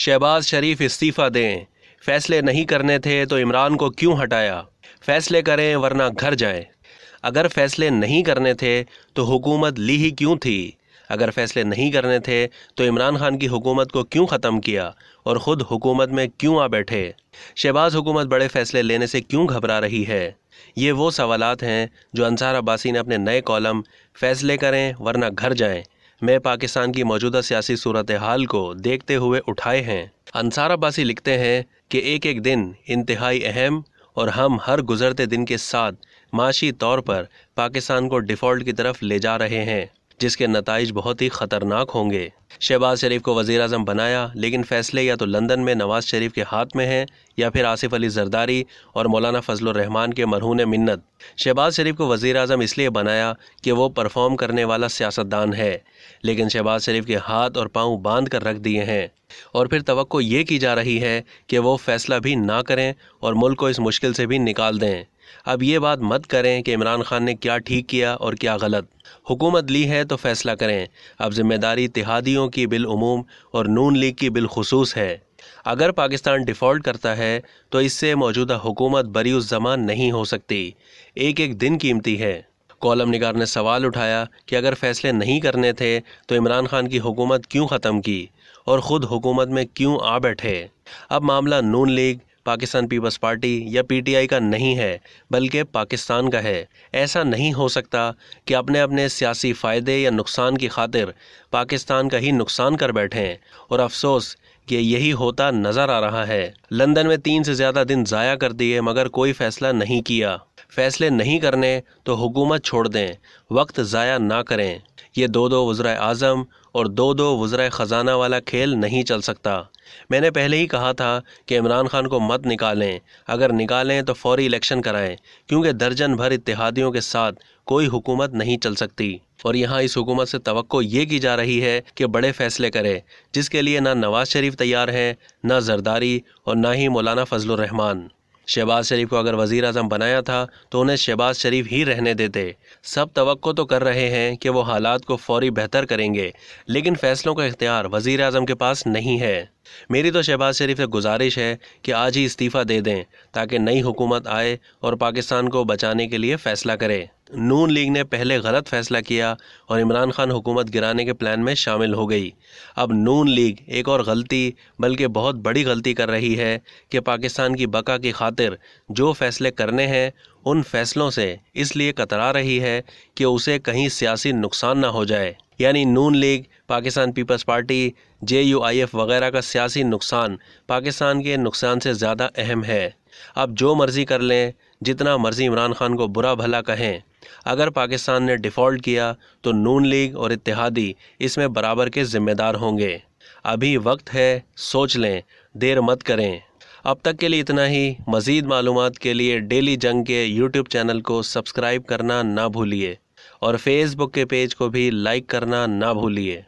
शहबाज शरीफ इस्तीफ़ा दें, फैसले नहीं करने थे तो इमरान को क्यों हटाया, फैसले करें वरना घर जाएं। अगर फैसले नहीं करने थे तो हुकूमत ली ही क्यों थी, अगर फैसले नहीं करने थे तो इमरान खान की हुकूमत को क्यों ख़त्म किया और ख़ुद हुकूमत में क्यों आ बैठे। शहबाज हुकूमत बड़े फ़ैसले लेने से क्यों घबरा रही है, ये वो सवालात हैं जो अंसार अब्बासी ने अपने नए कॉलम फ़ैसले करें वरना घर जाएं में पाकिस्तान की मौजूदा सियासी सूरत हाल को देखते हुए उठाए हैं। अंसार अब्बासी लिखते हैं कि एक एक दिन इंतहाई अहम और हम हर गुजरते दिन के साथ माशी तौर पर पाकिस्तान को डिफ़ॉल्ट की तरफ ले जा रहे हैं, जिसके नताइज बहुत ही ख़तरनाक होंगे। शहबाज शरीफ को वज़ीर आज़म बनाया, लेकिन फ़ैसले या तो लंदन में नवाज शरीफ के हाथ में हैं या फिर आसिफ अली जरदारी और मौलाना फजल उररहमान के मरहून मिन्नत। शहबाज शरीफ को वज़ीर आज़म इसलिए बनाया कि वो परफॉर्म करने वाला सियासतदान है, लेकिन शहबाज शरीफ के हाथ और पाँव बांध कर रख दिए हैं और फिर तवक्को ये की जा रही है कि वो फ़ैसला भी ना करें और मुल्क को इस मुश्किल से भी निकाल दें। अब ये बात मत करें कि इमरान खान ने क्या ठीक किया और क्या गलत, हुकूमत ली है तो फ़ैसला करें। अब जिम्मेदारी इत्तेहादियों की बिलअमूम और नून लीग की बिलखुसूस है। अगर पाकिस्तान डिफ़ॉल्ट करता है तो इससे मौजूदा हुकूमत बरी-उस ज़मान नहीं हो सकती, एक एक दिन कीमती है। कॉलम निगार ने सवाल उठाया कि अगर फ़ैसले नहीं करने थे तो इमरान खान की हुकूमत क्यों ख़त्म की और ख़ुद हुकूमत में क्यों आ बैठे। अब मामला Noon league, Pakistan peoples party या पीटीआई का नहीं है बल्कि पाकिस्तान का है। ऐसा नहीं हो सकता कि अपने अपने सियासी फ़ायदे या नुकसान की खातिर पाकिस्तान का ही नुकसान कर बैठें, और अफसोस कि यही होता नज़र आ रहा है। लंदन में 3 से ज़्यादा दिन ज़ाया कर दिए मगर कोई फ़ैसला नहीं किया। फ़ैसले नहीं करने तो हुकूमत छोड़ दें, वक्त ज़ाया ना करें। ये 2-2 वज़ीर आज़म और 2-2 वज़ीर ख़जाना वाला खेल नहीं चल सकता। मैंने पहले ही कहा था कि इमरान खान को मत निकालें, अगर निकालें तो फौरी इलेक्शन कराएं, क्योंकि दर्जन भर इत्तेहादियों के साथ कोई हुकूमत नहीं चल सकती। और यहाँ इस हुकूमत से तवक्को ये की जा रही है कि बड़े फ़ैसले करे, जिसके लिए ना नवाज शरीफ तैयार हैं, ना जरदारी और ना ही मौलाना फजल उररहमान। शहबाज शरीफ को अगर वज़ीर आज़म बनाया था तो उन्हें शहबाज शरीफ ही रहने देते। सब तवक्को तो कर रहे हैं कि वो हालात को फौरी बेहतर करेंगे, लेकिन फ़ैसलों का इख्तियार वज़ीर आज़म के पास नहीं है। मेरी तो शहबाज शरीफ से गुजारिश है कि आज ही इस्तीफ़ा दे दें ताकि नई हुकूमत आए और पाकिस्तान को बचाने के लिए फ़ैसला करे। नून लीग ने पहले गलत फ़ैसला किया और इमरान खान हुकूमत गिराने के प्लान में शामिल हो गई। अब नून लीग एक और गलती, बल्कि बहुत बड़ी गलती कर रही है कि पाकिस्तान की बका की खातिर जो फ़ैसले करने हैं उन फ़ैसलों से इसलिए कतरा रही है कि उसे कहीं सियासी नुकसान ना हो जाए। यानी Noon league, Pakistan peoples party, JUIF वगैरह का सियासी नुकसान पाकिस्तान के नुकसान से ज़्यादा अहम है। अब जो मर्ज़ी कर लें, जितना मर्ज़ी इमरान खान को बुरा भला कहें, अगर पाकिस्तान ने डिफ़ॉल्ट किया तो नून लीग और इत्तेहादी इसमें बराबर के ज़िम्मेदार होंगे। अभी वक्त है, सोच लें, देर मत करें। अब तक के लिए इतना ही। मज़ीद मालूमात के लिए डेली जंग के YouTube चैनल को सब्सक्राइब करना ना भूलिए और Facebook के पेज को भी लाइक करना ना भूलिए।